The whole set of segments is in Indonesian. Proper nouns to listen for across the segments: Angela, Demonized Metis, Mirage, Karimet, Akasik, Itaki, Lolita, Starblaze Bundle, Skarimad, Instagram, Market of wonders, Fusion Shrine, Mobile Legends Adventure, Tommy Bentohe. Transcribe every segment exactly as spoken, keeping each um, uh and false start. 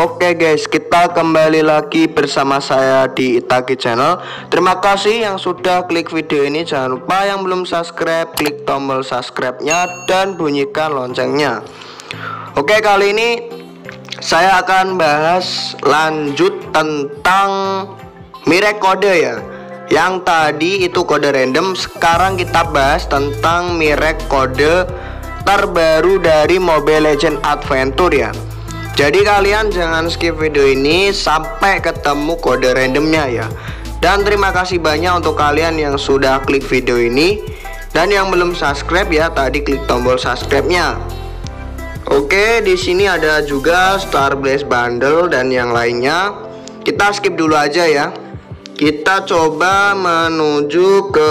Oke guys, kita kembali lagi bersama saya di Itaki Channel. Terima kasih yang sudah klik video ini. Jangan lupa yang belum subscribe, klik tombol subscribe-nya dan bunyikan loncengnya. Oke, kali ini saya akan bahas lanjut tentang Mirage kode ya. Yang tadi itu kode random, sekarang kita bahas tentang Mirage kode terbaru dari Mobile Legends Adventure ya. Jadi kalian jangan skip video ini sampai ketemu kode randomnya ya. Dan terima kasih banyak untuk kalian yang sudah klik video ini. Dan yang belum subscribe ya, tadi klik tombol subscribe-nya. Oke, di sini ada juga Starblaze Bundle dan yang lainnya. Kita skip dulu aja ya. Kita coba menuju ke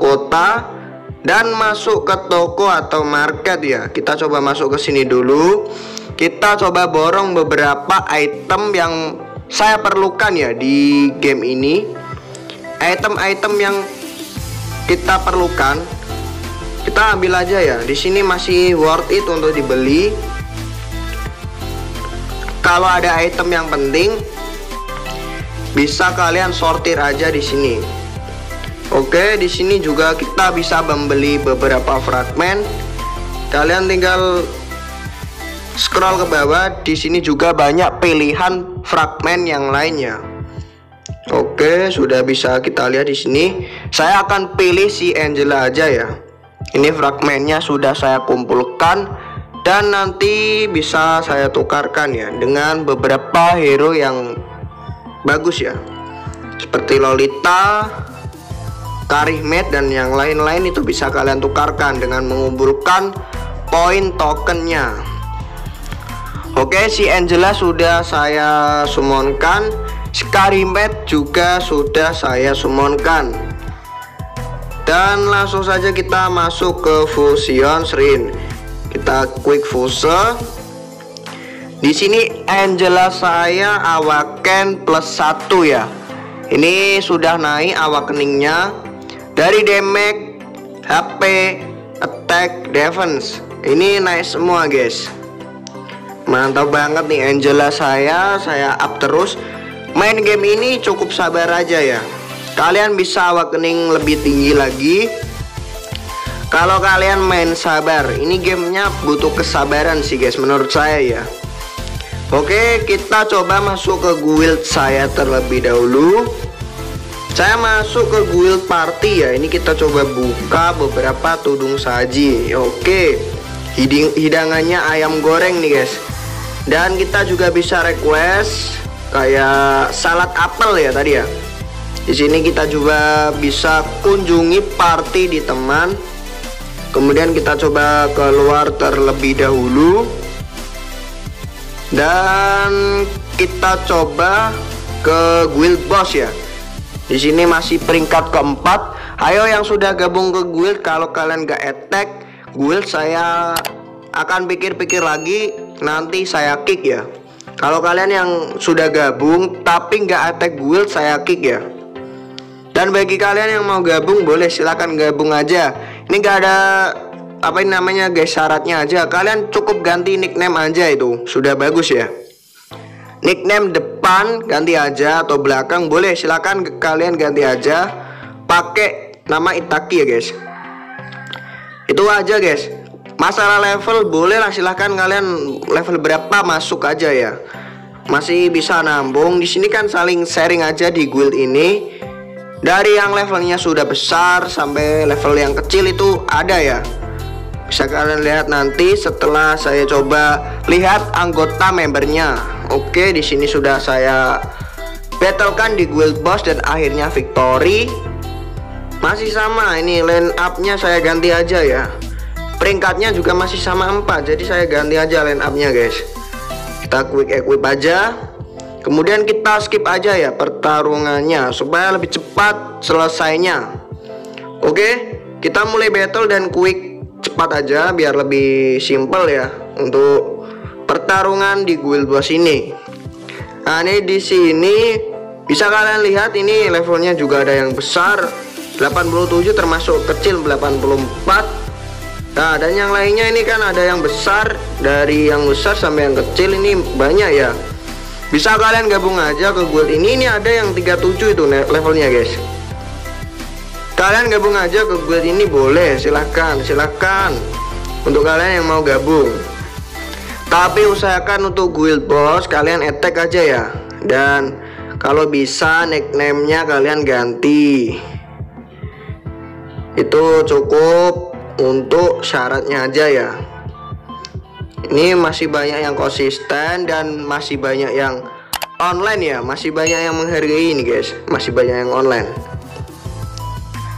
kota dan masuk ke toko atau market ya. Kita coba masuk ke sini dulu. Kita coba borong beberapa item yang saya perlukan ya di game ini. Item-item yang kita perlukan kita ambil aja ya. Di sini masih worth it untuk dibeli. Kalau ada item yang penting bisa kalian sortir aja di sini. Oke, di sini juga kita bisa membeli beberapa fragmen. Kalian tinggal scroll ke bawah, di sini juga banyak pilihan fragmen yang lainnya. Oke, sudah bisa kita lihat di sini. Saya akan pilih si Angela aja ya. Ini fragmennya sudah saya kumpulkan dan nanti bisa saya tukarkan ya dengan beberapa hero yang bagus ya. Seperti Lolita, Karimet dan yang lain-lain itu bisa kalian tukarkan dengan mengumpulkan poin tokennya. Oke, si Angela sudah saya summonkan, Skarimad juga sudah saya summonkan. Dan langsung saja kita masuk ke Fusion Shrine. Kita quick fuse. Di sini Angela saya awaken plus satu ya. Ini sudah naik awakeningnya dari damage, H P, attack, defense. Ini naik semua guys. Mantap banget nih Angela saya, saya up terus. Main game ini cukup sabar aja ya. Kalian bisa awakening lebih tinggi lagi kalau kalian main sabar. Ini gamenya butuh kesabaran sih guys menurut saya ya. Oke, kita coba masuk ke guild saya terlebih dahulu. Saya masuk ke guild party ya. Ini kita coba buka beberapa tudung saji. Oke, hidangannya ayam goreng nih guys. Dan kita juga bisa request kayak salad apel ya tadi ya. Di sini kita juga bisa kunjungi party di teman. Kemudian kita coba keluar terlebih dahulu. Dan kita coba ke guild boss ya. Di sini masih peringkat keempat. Ayo yang sudah gabung ke guild, kalau kalian gak attack guild saya akan pikir-pikir lagi, nanti saya kick ya. Kalau kalian yang sudah gabung tapi nggak attack guild saya kick ya. Dan bagi kalian yang mau gabung boleh silahkan gabung aja. Ini nggak ada apa ini namanya guys, syaratnya aja. Kalian cukup ganti nickname aja, itu sudah bagus ya. Nickname depan ganti aja atau belakang boleh, silahkan kalian ganti aja pakai nama Itaki ya guys. Itu aja guys. Masalah level bolehlah silahkan kalian level berapa masuk aja ya. Masih bisa nambung. Di sini kan saling sharing aja di guild ini. Dari yang levelnya sudah besar sampai level yang kecil itu ada ya. Bisa kalian lihat nanti setelah saya coba lihat anggota membernya. Oke, di sini sudah saya battlekan di guild boss dan akhirnya victory. Masih sama ini line up-nya saya ganti aja ya. Peringkatnya juga masih sama empat, jadi saya ganti aja line up-nya guys. Kita quick equip aja. Kemudian kita skip aja ya pertarungannya supaya lebih cepat selesainya. Oke, kita mulai battle dan quick cepat aja biar lebih simple ya untuk pertarungan di guild boss ini. Nah, ini di sini bisa kalian lihat ini levelnya juga ada yang besar delapan puluh tujuh termasuk kecil delapan puluh empat. Nah, dan yang lainnya ini kan ada yang besar, dari yang besar sampai yang kecil ini banyak ya. Bisa kalian gabung aja ke guild ini. Ini ada yang tiga puluh tujuh itu levelnya guys. Kalian gabung aja ke guild ini boleh, silahkan silahkan untuk kalian yang mau gabung. Tapi usahakan untuk guild boss kalian attack aja ya. Dan kalau bisa nickname-nya kalian ganti. Itu cukup untuk syaratnya aja ya. Ini masih banyak yang konsisten dan masih banyak yang online ya, masih banyak yang menghargai ini guys, masih banyak yang online.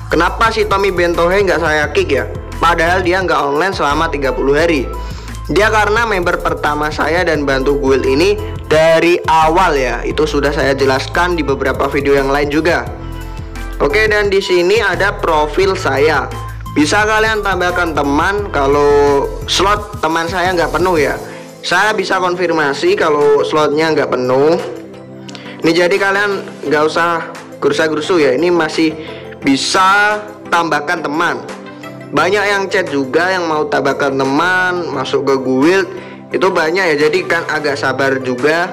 Kenapa sih Tommy Bentohe nggak saya kick ya, padahal dia nggak online selama tiga puluh hari? Dia karena member pertama saya dan bantu guild ini dari awal ya, itu sudah saya jelaskan di beberapa video yang lain juga. Oke, dan di sini ada profil saya. Bisa kalian tambahkan teman kalau slot teman saya nggak penuh ya. Saya bisa konfirmasi kalau slotnya nggak penuh. Ini jadi kalian nggak usah gerusa-gerusu ya. Ini masih bisa tambahkan teman. Banyak yang chat juga yang mau tambahkan teman masuk ke guild itu banyak ya. Jadi kan agak sabar juga.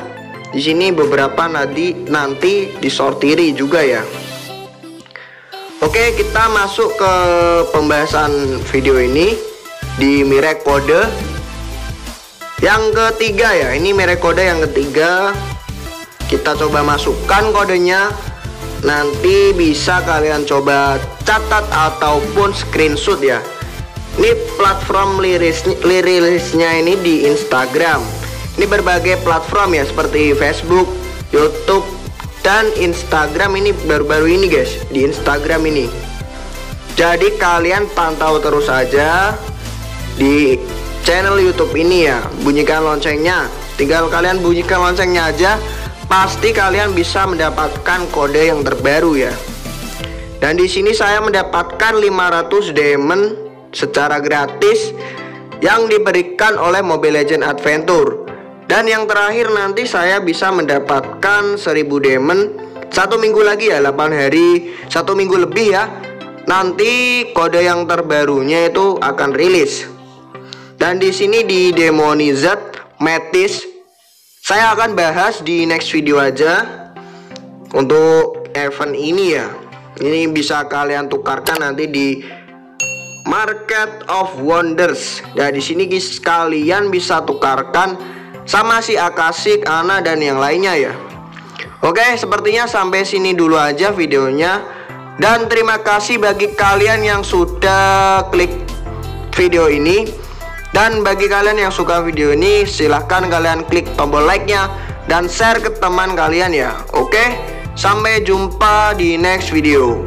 Di sini beberapa nanti nanti disortiri juga ya. Oke, kita masuk ke pembahasan video ini di Mirage Kode yang ketiga ya. Ini Mirage Kode yang ketiga. Kita coba masukkan kodenya. Nanti bisa kalian coba catat ataupun screenshot ya. Ini platform liris, lirisnya ini di Instagram. Ini berbagai platform ya seperti Facebook, YouTube, dan Instagram. Ini baru-baru ini guys di Instagram ini. Jadi kalian pantau terus aja di channel YouTube ini ya. Bunyikan loncengnya. Tinggal kalian bunyikan loncengnya aja. Pasti kalian bisa mendapatkan kode yang terbaru ya. Dan di sini saya mendapatkan lima ratus diamond secara gratis yang diberikan oleh Mobile Legends Adventure. Dan yang terakhir nanti saya bisa mendapatkan seribu diamond satu minggu lagi ya, delapan hari, satu minggu lebih ya. Nanti kode yang terbarunya itu akan rilis. Dan di sini di Demonized Metis saya akan bahas di next video aja untuk event ini ya. Ini bisa kalian tukarkan nanti di Market of Wonders. Nah, di sini kalian bisa tukarkan sama si Akasik, Ana, dan yang lainnya ya. Oke, sepertinya sampai sini dulu aja videonya. Dan terima kasih bagi kalian yang sudah klik video ini. Dan bagi kalian yang suka video ini, silahkan kalian klik tombol like-nya dan share ke teman kalian ya. Oke, sampai jumpa di next video.